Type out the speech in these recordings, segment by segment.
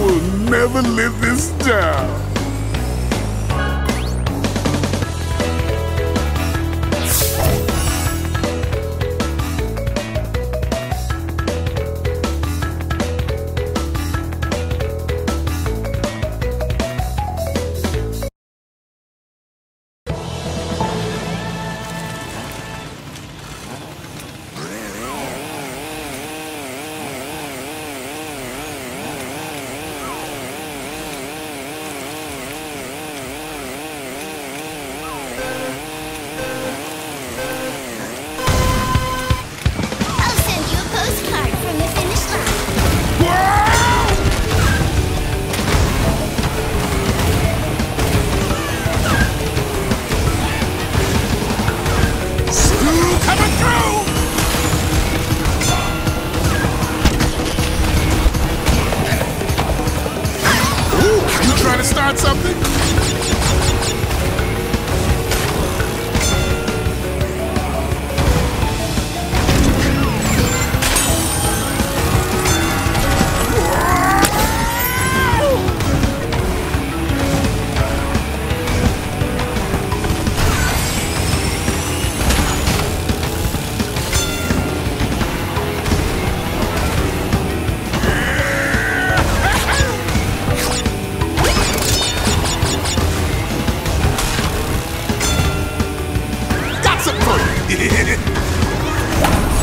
will never live this down.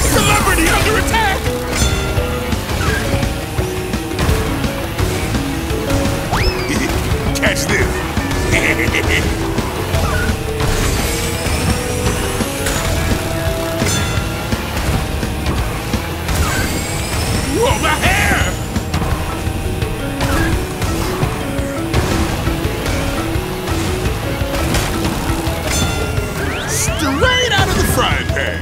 Celebrity under attack! Catch this! Whoa, my hair! Straight out of the frying pan!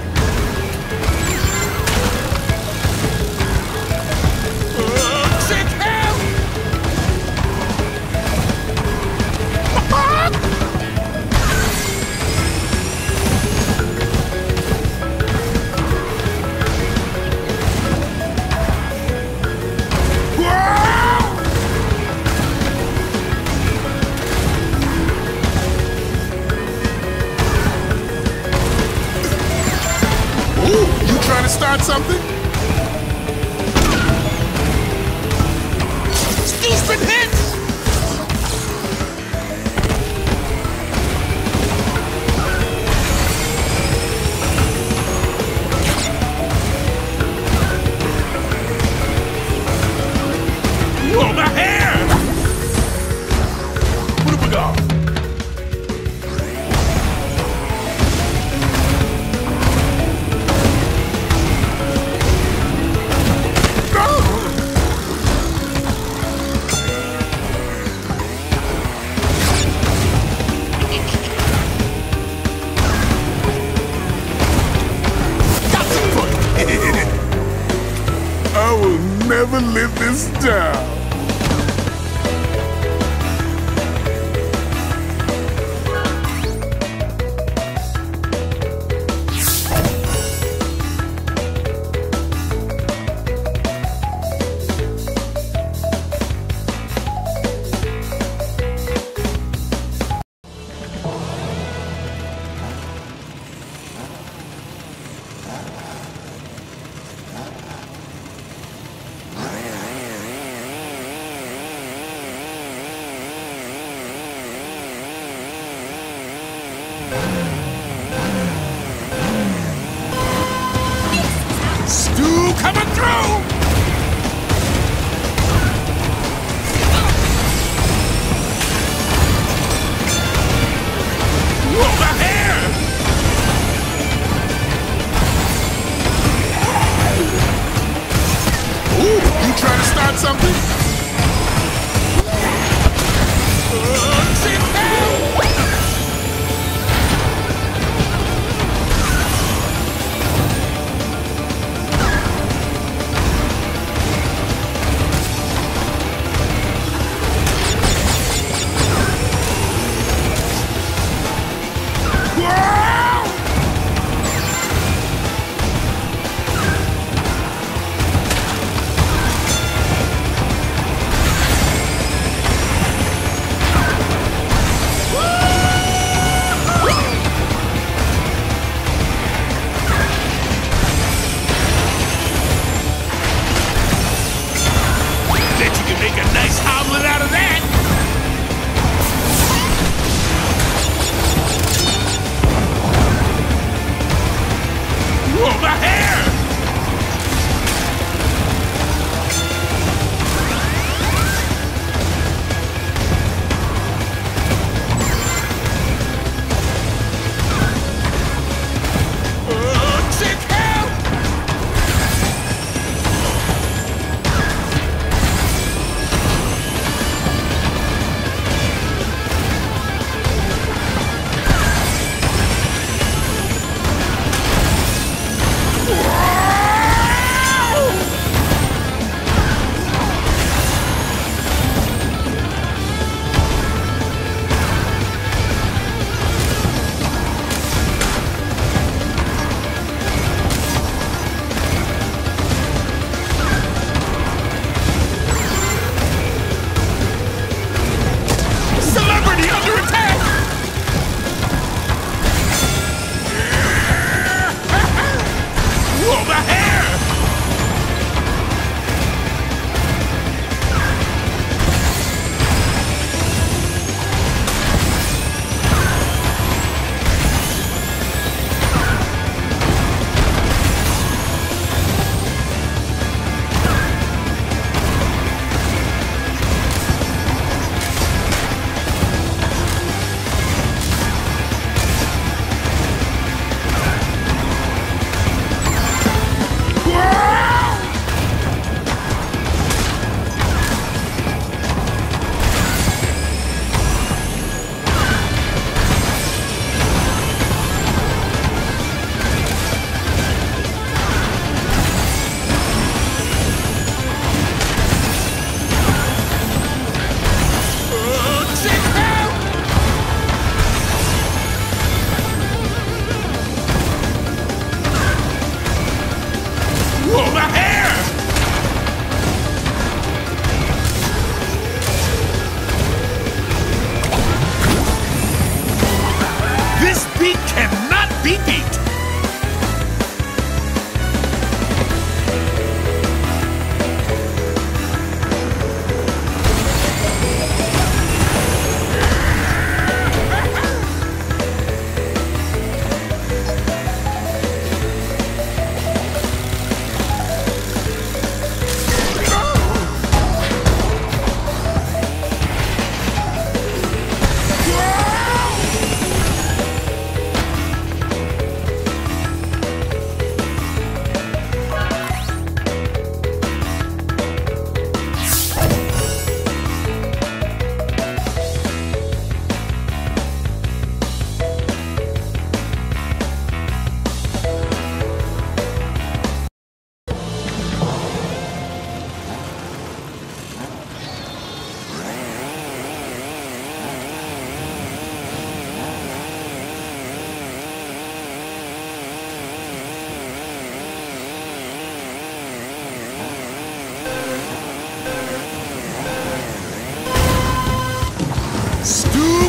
Start something? Stupid hits! Whoa, my hair! What have we got? Never live this down. Stew coming through! I'll live out of that! Whoa, my hair!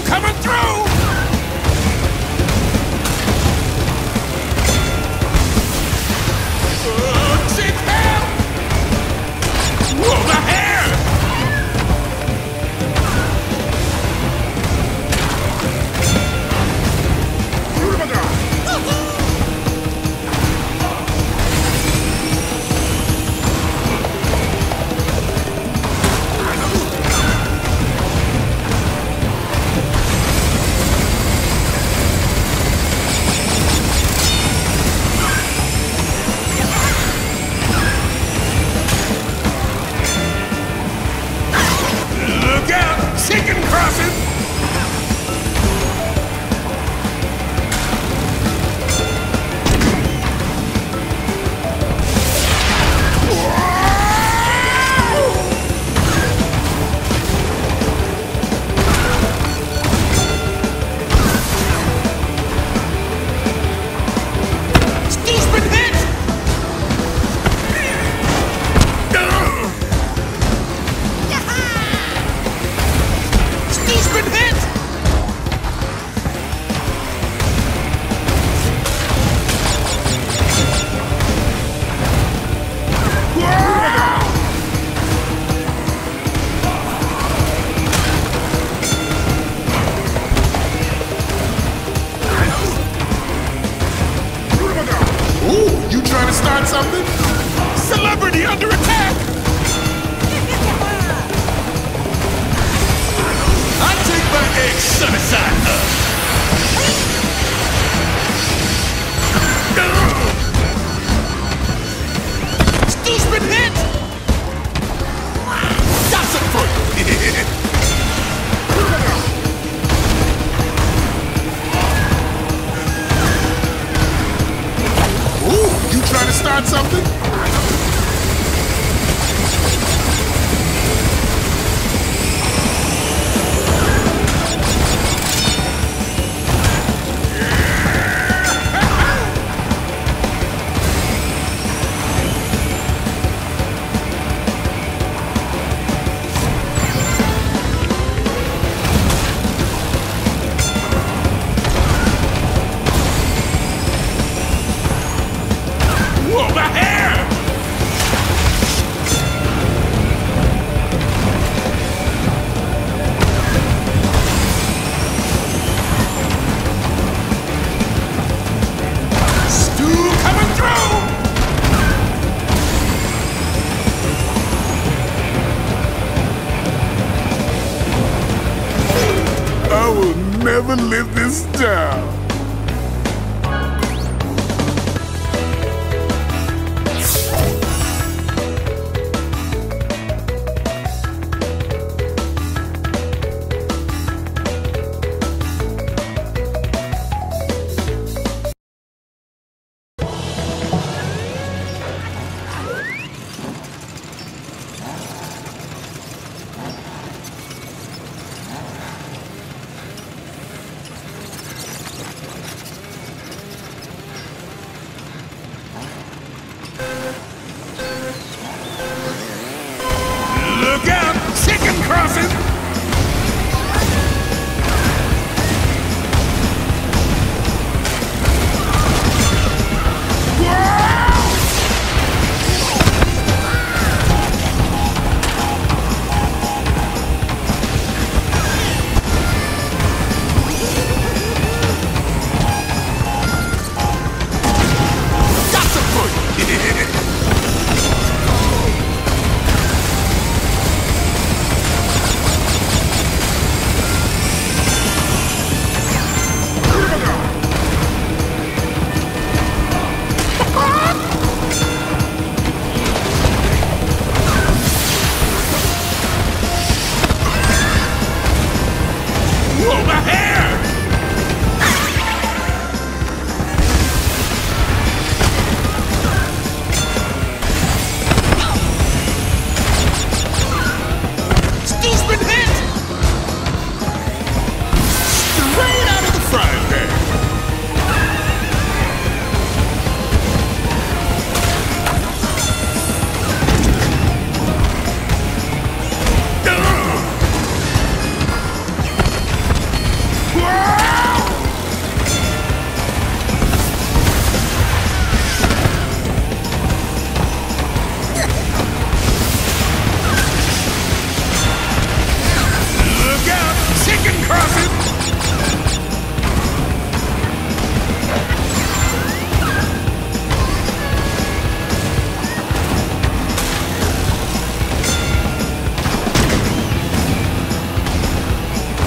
Coming through! Been never live this down.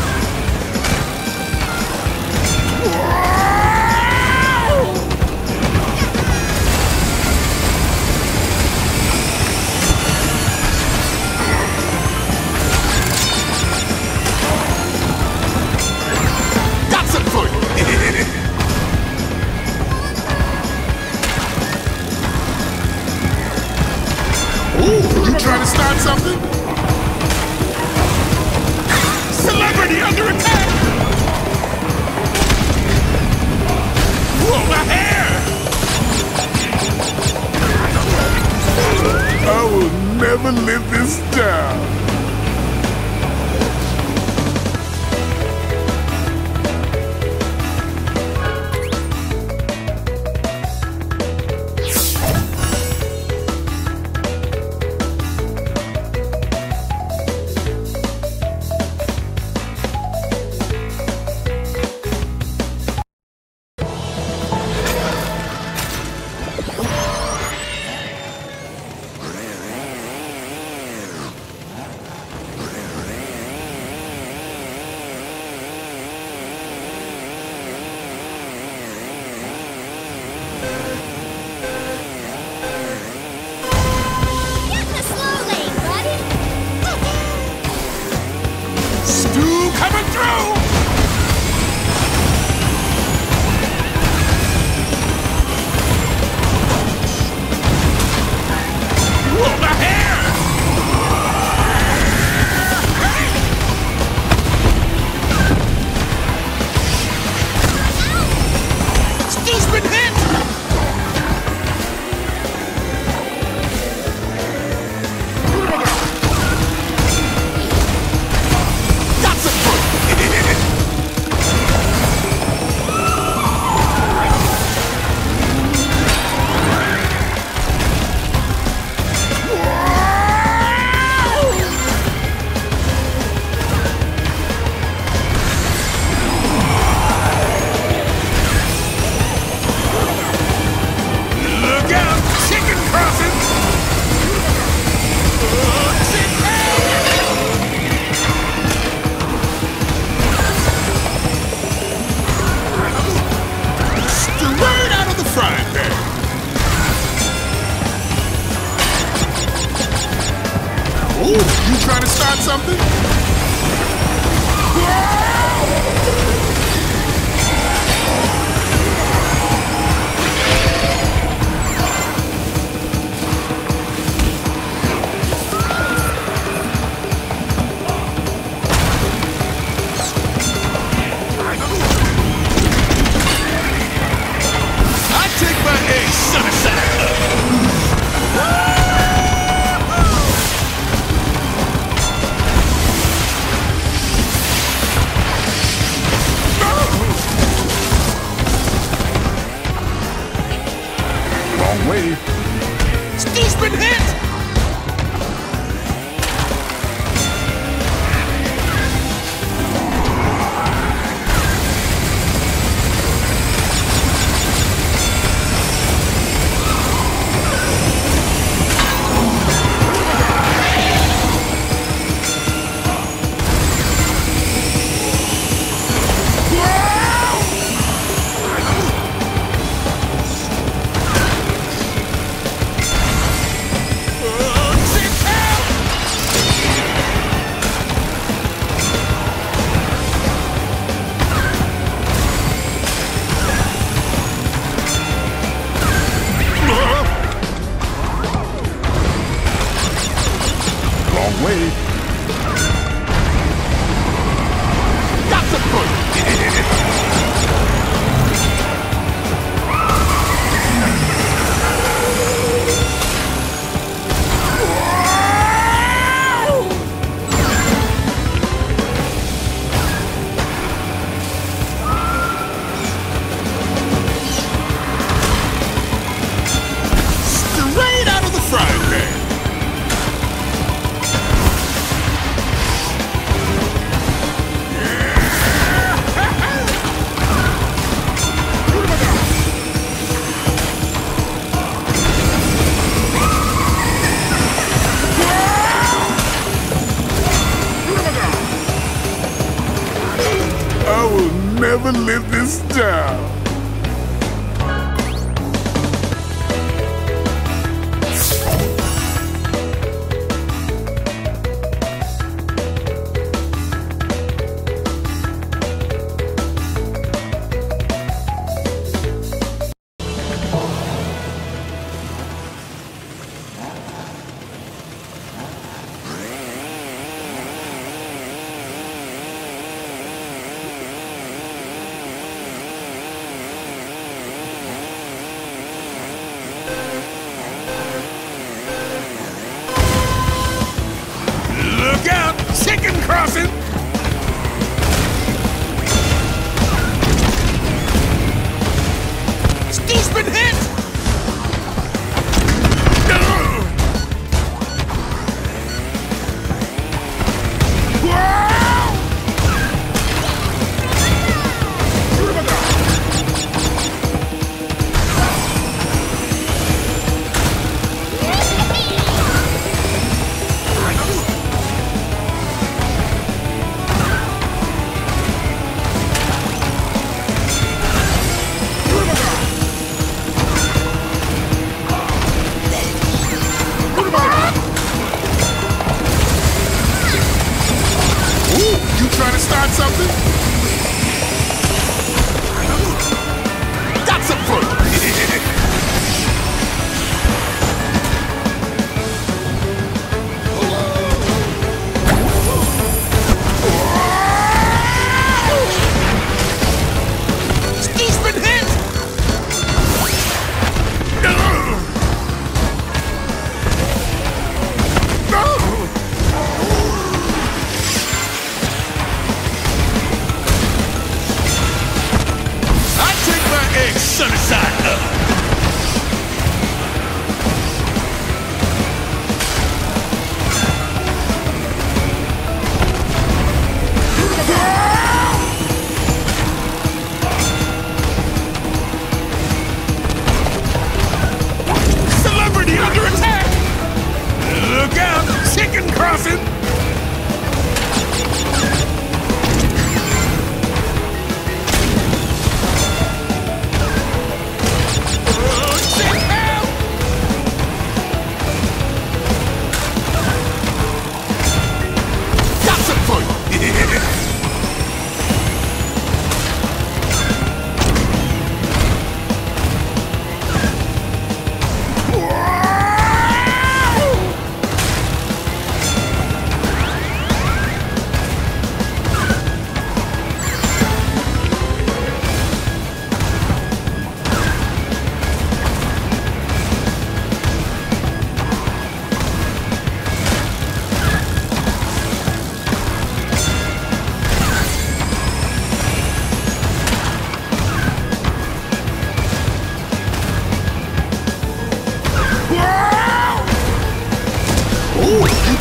That's a foot! will never live this down. Crossing! Steve's been hit!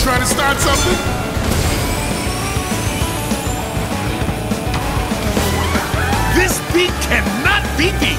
Trying to start something? This beat cannot be beat!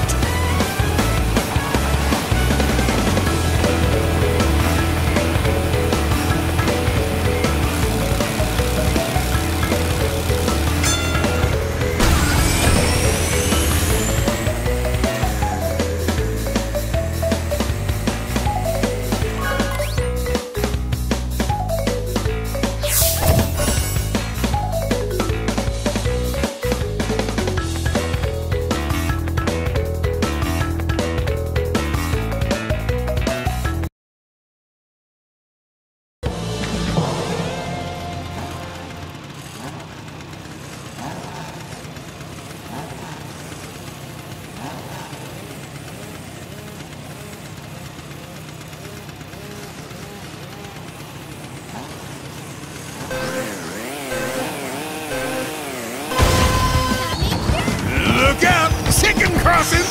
Crosses!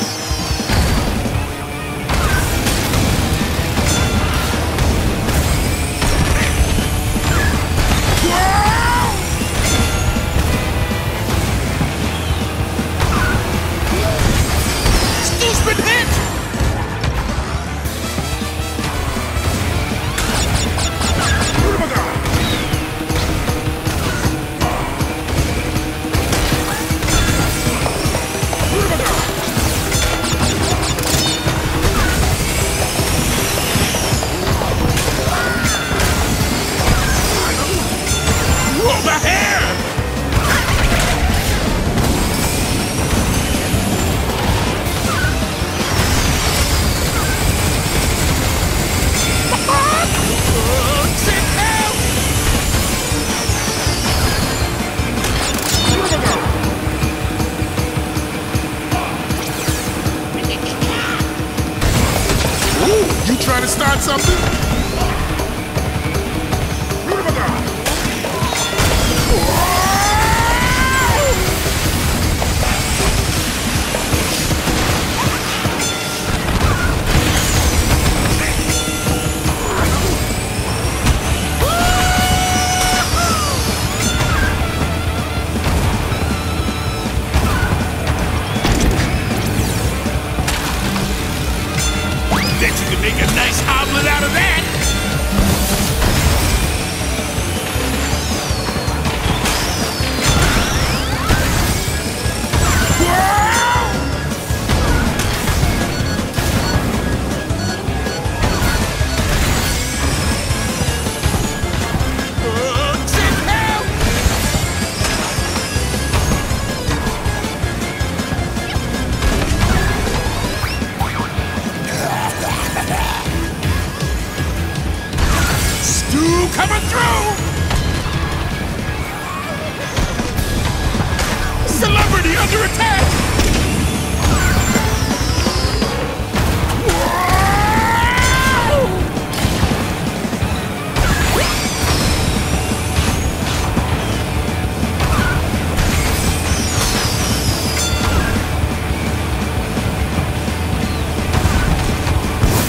my hair! You trying to start something? Make a nice omelet out of that! Coming through! Celebrity under attack!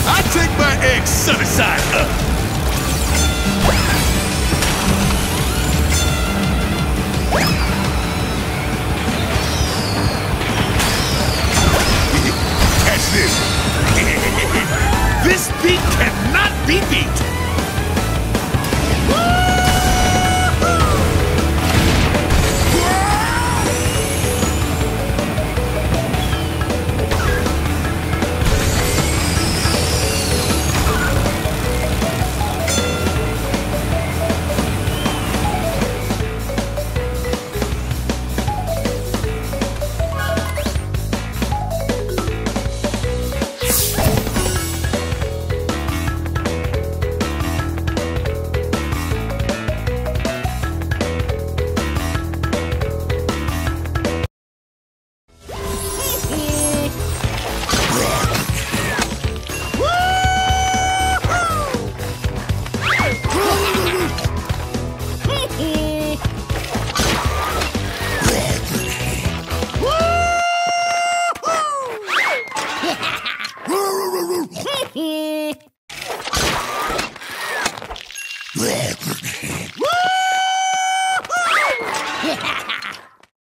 I take my eggs sunny side up. This beat cannot be beat! Yeah.